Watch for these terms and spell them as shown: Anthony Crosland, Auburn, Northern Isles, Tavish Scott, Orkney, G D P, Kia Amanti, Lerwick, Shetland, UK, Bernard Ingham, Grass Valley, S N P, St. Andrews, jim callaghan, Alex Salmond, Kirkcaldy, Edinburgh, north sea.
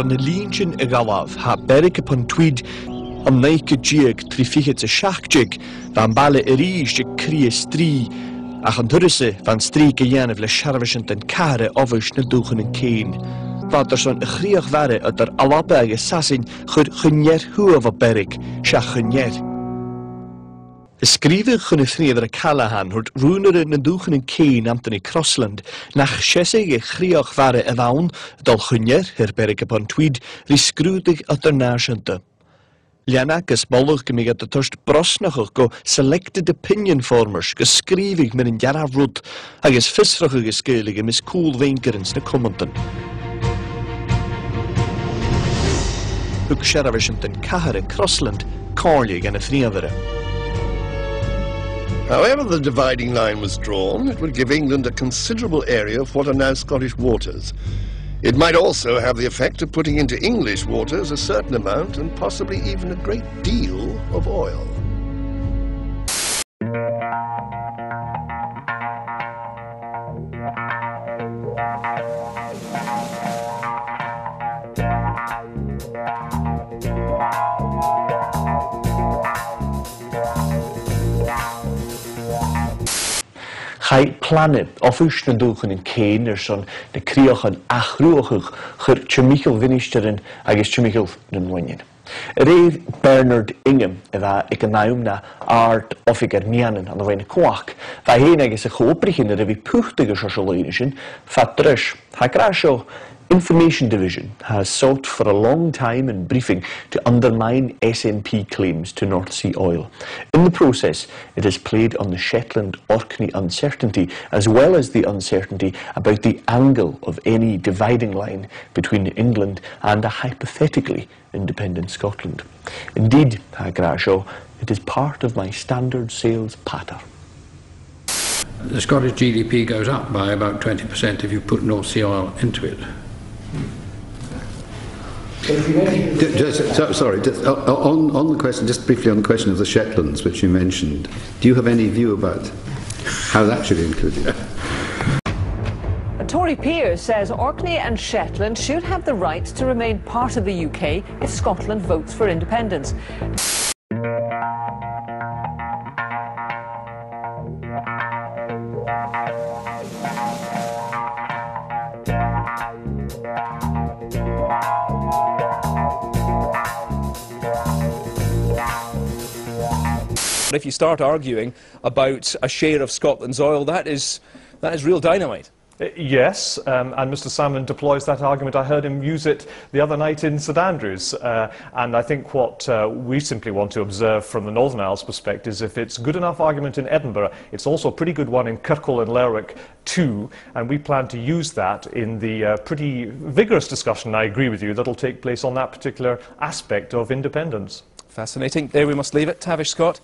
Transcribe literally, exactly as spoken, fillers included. an the legion Igalov, ha Beric upon Tweed, on Nike Jig, Trifichet a Shach Jig, Van Bale Erige, the Creas Tree, Achandurse, Van Streke Jan of Le Sharvishant and Kare, Ovish Naduchen and Kane. Wat er zo'n grieg waren uit de Alabage Sassin, genjer hoe van Berk, schach genjer. Schrijven kunnen vrienden Callahan, hoort roeneren nadoegen en keen Anthony Crosland. Nach zesige grieg waren en aan, dal genjer her Berk upon Tweed, riskrudig uit de nationte. Lianak is mollig gemig de tost brosnachig go selected opinion formers, geschreven met een jara rood, hij is visvrugge geskelige mis cool winkerens de commenten. Ook Shervishant en Kahare Crosland, Carlig en Efnevere. However the dividing line was drawn, it would give England a considerable area of what are now Scottish waters. It might also have the effect of putting into English waters a certain amount and possibly even a great deal of oil. Hij plannen of uschen doegen in kinders on de kriochen achroogig ger Chemichel winisteren agus Chemichel den moinen. Reef Bernard Ingham waar ik een naam na art of ik er nianen aan de wijn kwak. Waarheen agus een geoprichten revi puchtige sociologischen fatrisch. Hij krijgt Information Division has sought for a long time in briefing to undermine S N P claims to North Sea oil. In the process, it has played on the Shetland-Orkney uncertainty as well as the uncertainty about the angle of any dividing line between England and a hypothetically independent Scotland. Indeed, Hagrasho, it is part of my standard sales patter. The Scottish G D P goes up by about twenty percent if you put North Sea oil into it. Just, so, sorry, just, on, on the question, just briefly on the question of the Shetlands, which you mentioned, do you have any view about how that should be included? A Tory peer says Orkney and Shetland should have the right to remain part of the U K if Scotland votes for independence. But if you start arguing about a share of Scotland's oil, that is, that is real dynamite. Yes, um, and Mister Salmond deploys that argument. I heard him use it the other night in Saint Andrews. Uh, and I think what uh, we simply want to observe from the Northern Isles perspective is if it's good enough argument in Edinburgh, it's also a pretty good one in Kirkcaldy and Lerwick too. And we plan to use that in the uh, pretty vigorous discussion, I agree with you, that'll take place on that particular aspect of independence. Fascinating. There we must leave it. Tavish Scott.